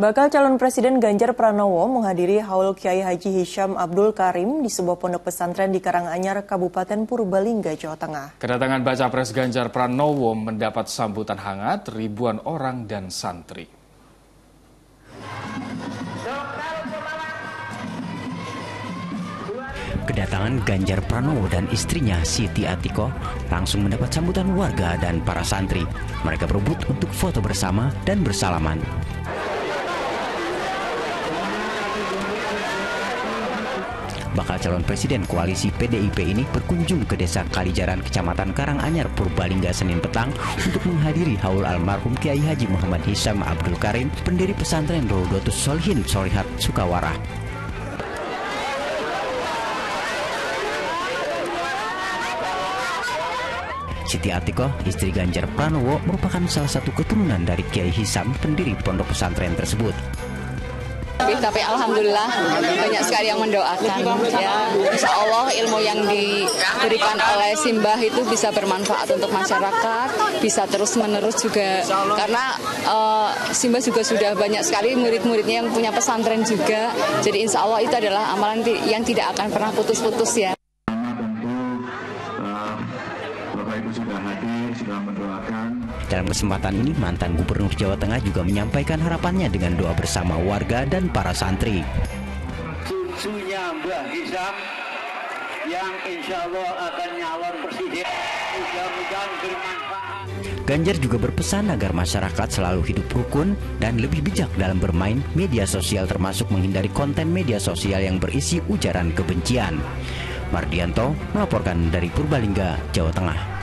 Bakal calon Presiden Ganjar Pranowo menghadiri haul Kiai Haji Hisyam Abdul Karim di sebuah pondok pesantren di Karanganyar, Kabupaten Purbalingga, Jawa Tengah. Kedatangan Bacapres Ganjar Pranowo mendapat sambutan hangat ribuan orang dan santri. Kedatangan Ganjar Pranowo dan istrinya Siti Atiko langsung mendapat sambutan warga dan para santri. Mereka berebut untuk foto bersama dan bersalaman. Bakal calon presiden koalisi PDIP ini berkunjung ke desa Kalijaran, Kecamatan Karanganyar, Purbalingga, Senin petang untuk menghadiri haul almarhum Kiai Haji Muhammad Hisyam Abdul Karim, pendiri pesantren Raudotus Solihin Solihat Sukawara. Siti Atiko, istri Ganjar Pranowo, merupakan salah satu keturunan dari Kiai Hisyam, pendiri pondok pesantren tersebut. Tapi alhamdulillah banyak sekali yang mendoakan, ya. Insya Allah ilmu yang diberikan oleh Simbah itu bisa bermanfaat untuk masyarakat, bisa terus menerus juga, karena Simbah juga sudah banyak sekali murid-muridnya yang punya pesantren juga. Jadi insya Allah itu adalah amalan yang tidak akan pernah putus-putus, ya. Dalam kesempatan ini, mantan Gubernur Jawa Tengah juga menyampaikan harapannya dengan doa bersama warga dan para santri. Cucunya Mbah Hisyam yang insya Allah akan nyalon presiden, mudah-mudahan bermanfaat. Ganjar juga berpesan agar masyarakat selalu hidup rukun dan lebih bijak dalam bermain media sosial, termasuk menghindari konten media sosial yang berisi ujaran kebencian. Mardianto melaporkan dari Purbalingga, Jawa Tengah.